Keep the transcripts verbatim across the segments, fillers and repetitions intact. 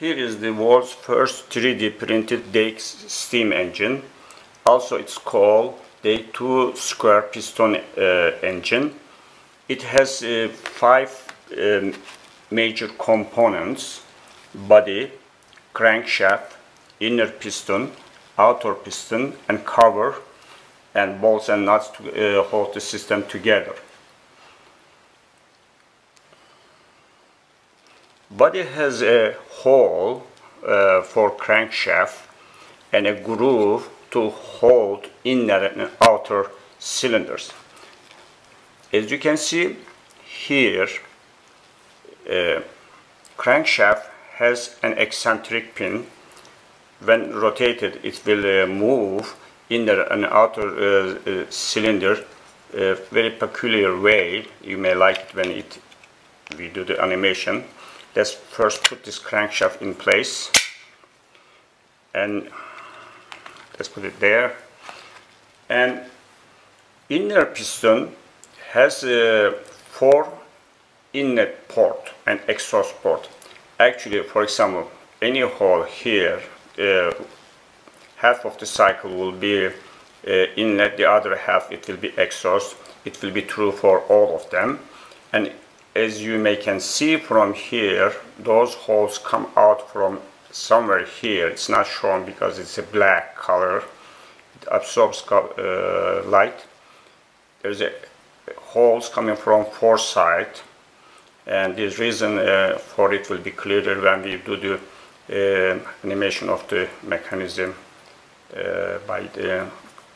Here is the world's first three D printed Dake steam engine. Also it's called the two square piston uh, engine. It has uh, five um, major components: body, crankshaft, inner piston, outer piston and cover, and bolts and nuts to uh, hold the system together. Body has a hole uh, for crankshaft and a groove to hold inner and outer cylinders. As you can see here, uh, crankshaft has an eccentric pin. When rotated, it will uh, move inner and outer uh, uh, cylinder a very peculiar way. You may like it when it we do the animation. Let's first put this crankshaft in place, and let's put it there. And inner piston has uh, four inlet port and exhaust port. Actually, for example, any hole here, uh, half of the cycle will be uh, inlet, the other half it will be exhaust. It will be true for all of them. And as you may can see from here, those holes come out from somewhere here. It's not shown because it's a black color. It absorbs uh, light. There's a holes coming from four sides, and the reason uh, for it will be clearer when we do the uh, animation of the mechanism uh, by the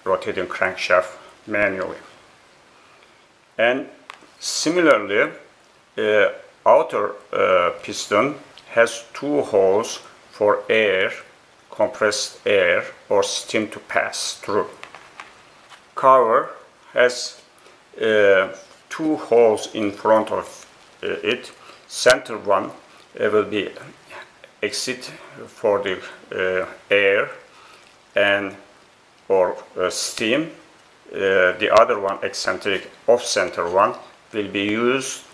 rotating crankshaft manually. And similarly, uh, outer uh, piston has two holes for air, compressed air or steam to pass through. Cover has uh, two holes in front of uh, it. Center one uh, will be exit for the uh, air and or uh, steam. Uh, the other one, eccentric off-center one, will be used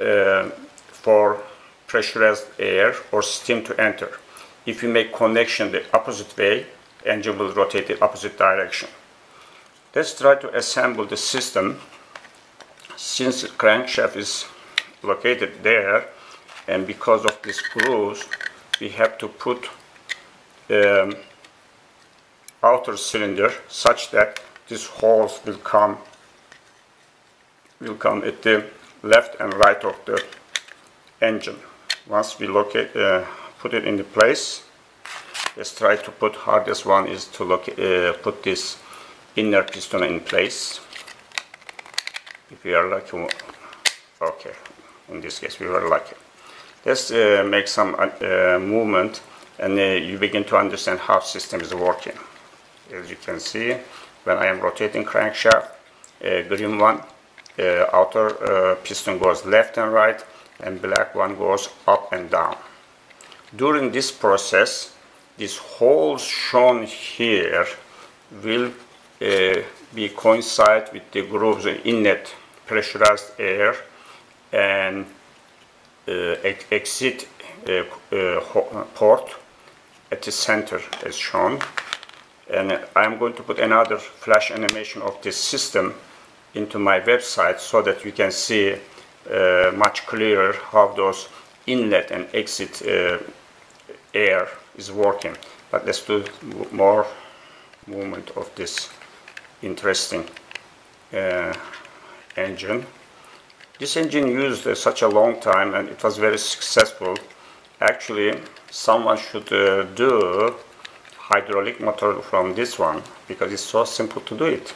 uh, for pressurized air or steam to enter. If you make connection the opposite way, engine will rotate the opposite direction. Let's try to assemble the system. Since the crankshaft is located there, and because of these grooves, we have to put um, outer cylinder such that these holes will come will come at the left and right of the engine. Once we locate, uh, put it into place, let's try to put hardest one is to locate, uh, put this inner piston in place. If we are lucky, okay. In this case, we were lucky. Let's uh, make some uh, movement, and uh, you begin to understand how system is working. As you can see, when I am rotating crankshaft, uh, green one, uh, outer uh, piston goes left and right, and black one goes up and down. During this process, these holes shown here will uh, be coincide with the grooves in inlet, pressurized air, and uh, ex exit uh, uh, port at the center as shown. And I'm going to put another flash animation of this system into my website so that you can see uh, much clearer how those inlet and exit uh, air is working. But let's do more movement of this interesting uh, engine. This engine used uh, such a long time, and it was very successful. Actually, someone should uh, do hydraulic motor from this one, because it's so simple to do it.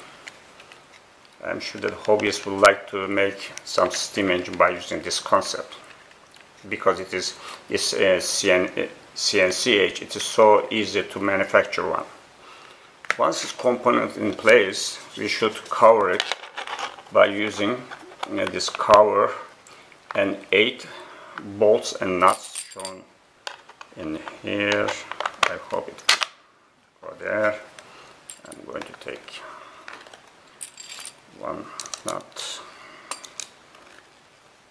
I'm sure that hobbyists would like to make some steam engine by using this concept, because it is it's, uh, C N C H, it is so easy to manufacture one. Once this component in place, we should cover it by using you know, this cover and eight bolts and nuts shown in here. I hope it will go there. I'm going to take one nut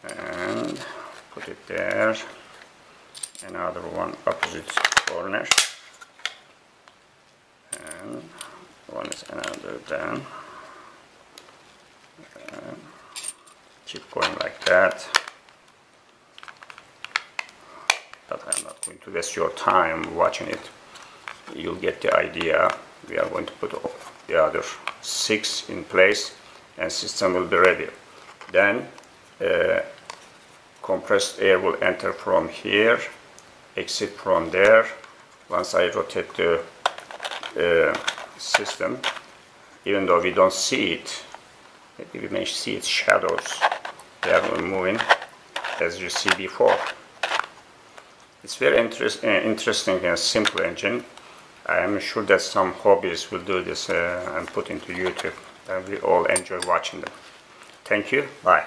and put it there, another one opposite corner, and one is another down, and keep going like that. But I'm not going to waste your time watching it, you'll get the idea. We are going to put the other six in place and system will be ready. Then uh, compressed air will enter from here, exit from there. Once I rotate the uh, system, even though we don't see it, maybe we may see its shadows, they are moving as you see before. It's very interest, uh, interesting and simple engine. I am sure that some hobbyists will do this uh, and put into YouTube, and we all enjoy watching them. Thank you, bye.